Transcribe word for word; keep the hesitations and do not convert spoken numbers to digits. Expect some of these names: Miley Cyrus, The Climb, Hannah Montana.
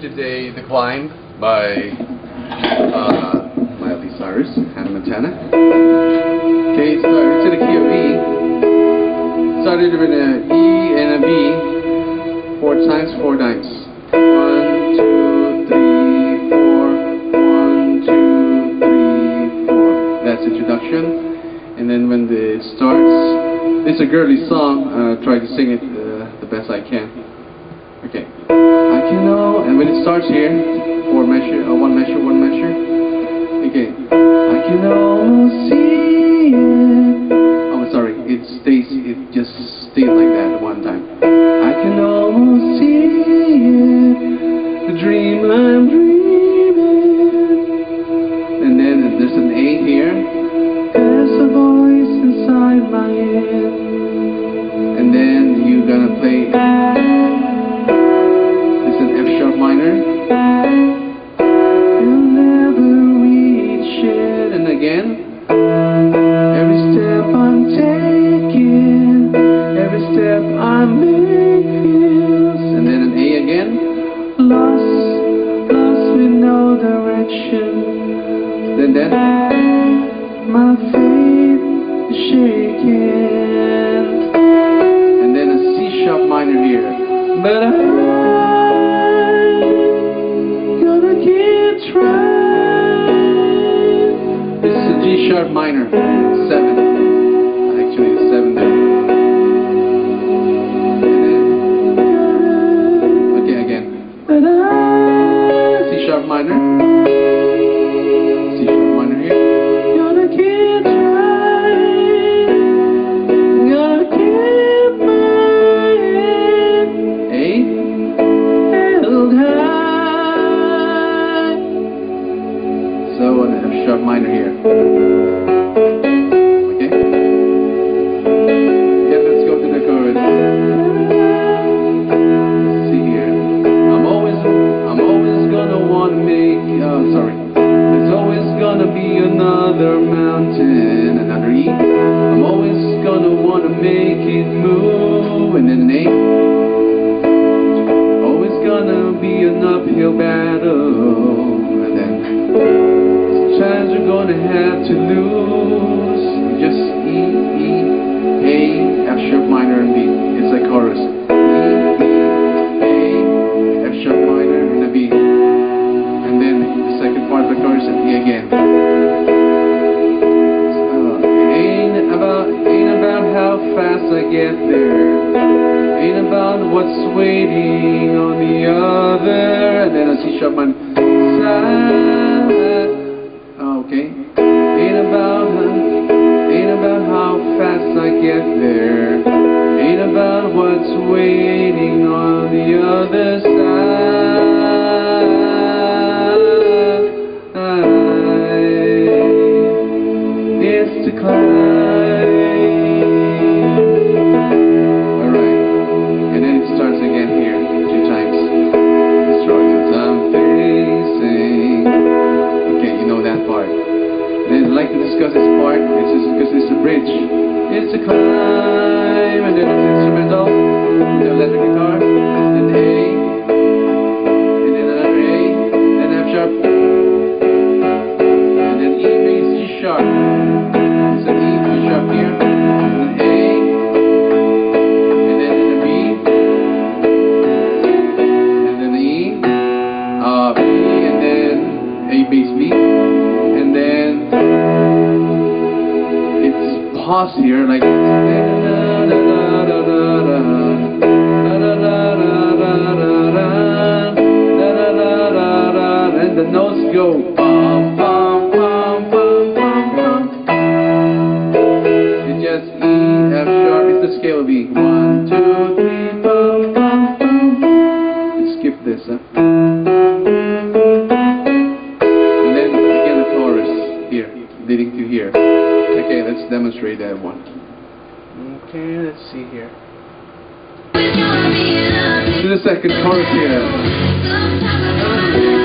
Today, The Climb by uh, Miley Cyrus and Hannah Montana. Okay, it started to the key of E. Started with an E and a B, four times, four nights. One, two, three, four. One, two, three, four. That's introduction. And then when it starts, it's a girly song. Uh, try to sing it uh, the best I can. Okay. I can know, and when it starts here, four measure, uh, one measure, one measure. Okay. I can almost see it. Oh, sorry. It stays. It just stays like that one time. I can almost see it. The dream I'm dreaming. And then there's an A here. There's a voice inside my head. And then you're gonna play. Minor. You'll never reach it. And again, every step I'm taking, every step I make feels. And then an A again. Lost, lost with no direction. Then that. My faith is shaking. And then a C sharp minor here. But I. G sharp minor, seven. Actually, it's seven there. And then, okay, again. C sharp minor. C sharp minor here. Gonna keep trying. Gonna keep my head. A. Held high. So an F sharp minor here. Another mountain, another E. I'm always gonna wanna make it move. And then an A. Always gonna be an uphill battle. And then sometimes you're gonna have to lose. Just E, E, A, F sharp minor, and B. It's like chorus. E, E, A, F sharp minor, and a B. And then the second part of the chorus is E again. I get there. Ain't about what's waiting on the other. And then a C sharp minor. Side. Okay. what's waiting on the other side. It's to climb. Alright, and then it starts again here, two times. The struggles I'm facing. Okay, you know that part. And I'd like to discuss this part, it's just because it's a bridge. It's to climb, and then it's instrumental, the electric guitar, and then A, and then another A, and F sharp, and then E bass G sharp. So E G sharp here, and then A, and then the B, and then the E, uh, B, and then A bass B, and then it's pause here like. To the second chorus here.